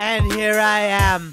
And here I am.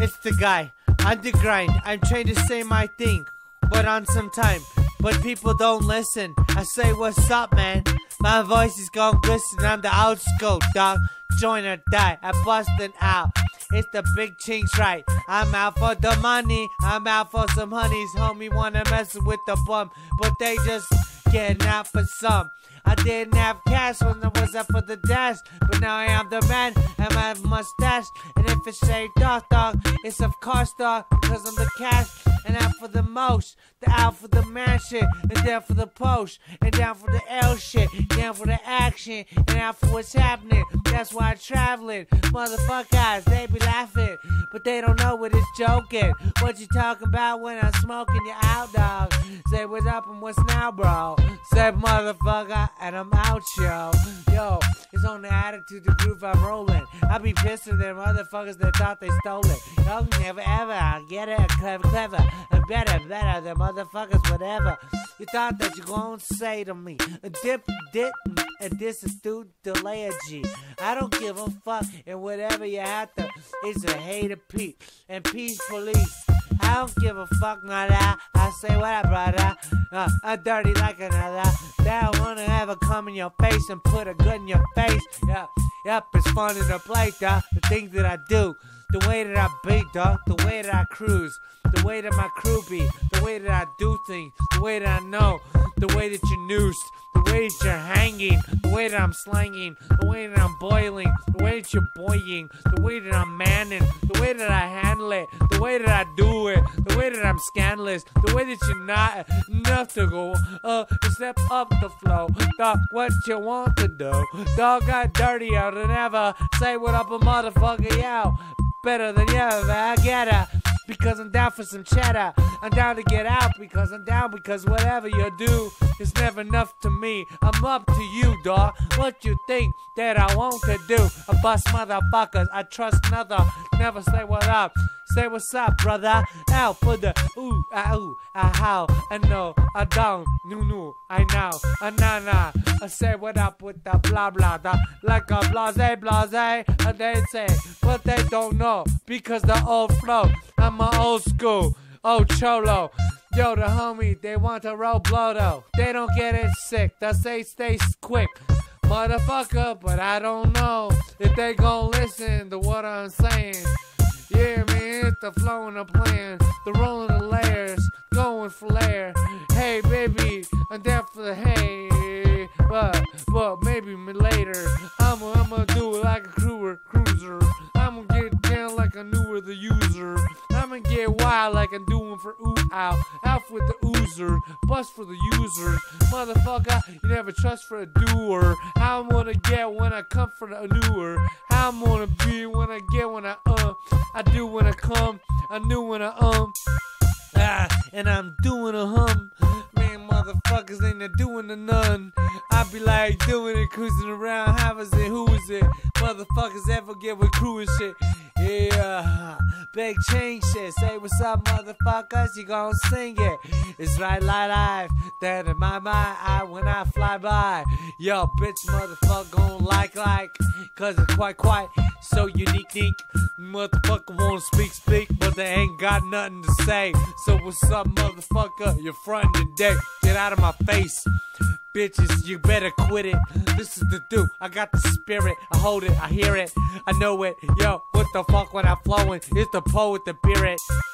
It's the guy, Undergrind. I'm trying to say my thing, but on some time. But people don't listen. I say, what's up, man? My voice is gone glisten. I'm the outscope, dog. Join or die. I'm busting out. It's the big chinks, right? I'm out for the money. I'm out for some honeys. Homie wanna mess with the bum, but they just getting out for some. I didn't have cash when I was up for the dash, but now I am the man and my mustache. And if it's shaved off, dog, it's of course, dog, because I'm the cash. And out for the most, the out for the man shit, and down for the post, and down for the L shit, down for the action, and out for what's happening. That's why I'm traveling. Motherfuckers, they be laughing, but they don't know what it's joking. What you talking about when I'm smoking you out, dog? Say what's up and what's now, bro? Say motherfucker, and I'm out, yo. Yo, it's on the attitude, the groove I'm rolling. I be pissed at them motherfuckers that thought they stole it. Y'all can never ever, I'll get it, clever. And better than motherfuckers, whatever. You thought that you gon' say to me, dip, and this is through delay of G. I don't give a fuck, and whatever you have to, it's a hate of peace, and peace police. I don't give a fuck, nada, I say what I brought up, I'm dirty like another. They don't wanna ever come in your face and put a gun in your face, yeah. Yep, it's fun in the place, dog, the things that I do. The way that I beat, dog, the way that I cruise, the way that my crew be, the way that I do things, the way that I know, the way that you're noosed, the way that you're hanging, the way that I'm slanging, the way that I'm boiling, the way that you're boying, the way that I'm manning, the way that I handle it, the way that I do it, the way that I'm scandalous, the way that you're not enough to go, step up the flow, dog, what you want to do, dog, got dirtier than ever, say what up a motherfucker, yo. Better than ever, I get her, because I'm down for some cheddar. I'm down to get out because I'm down, because whatever you do is never enough to me. I'm up to you, dawg. What you think that I want to do? I bust motherfuckers, I trust another. Never say what up, say what's up, brother. Out for the ooh, I how, I know, I don't, no, I know, I nah. I say what up with the blah blah, da, like a blase, and they say, but they don't know because the old flow. I'm a old school, old cholo. Yo, the homie, they want to roll blow though. They don't get it sick, thus they stay quick. Motherfucker, but I don't know if they gon' listen to what I'm saying. Yeah, man, it's the flow and the plan, the rolling the layers, going for layer. Hey, baby, I'm down for the hay, but maybe later. I'ma do it like a cruiser. I'ma get down like I knew the user. I'ma get wild like I'm doing for out with the oozer, bust for the user. Motherfucker, you never trust for a doer. How I'm gonna get when I come for the newer. How I'm gonna be when I get when I do when I come. I knew when I and I'm doing a hum. Man, motherfuckers ain't a doing a none. I be like doing it, cruising around. How is it? Who is it? Motherfuckers ever get with crew and shit? Yeah, big change shit. Say what's up, motherfuckers. You gon' sing it. It's right like life. That in my mind, when I fly by. Yo, bitch, motherfucker gon' like, cause it's quite, so unique. Motherfucker wanna speak, but they ain't got nothing to say. So what's up, motherfucker? You're frontin' today. Get out of my face. Bitches, you better quit it. This is the do. I got the spirit. I hold it. I hear it. I know it. Yo, what the fuck when I'm flowing? It's the poet, the spirit.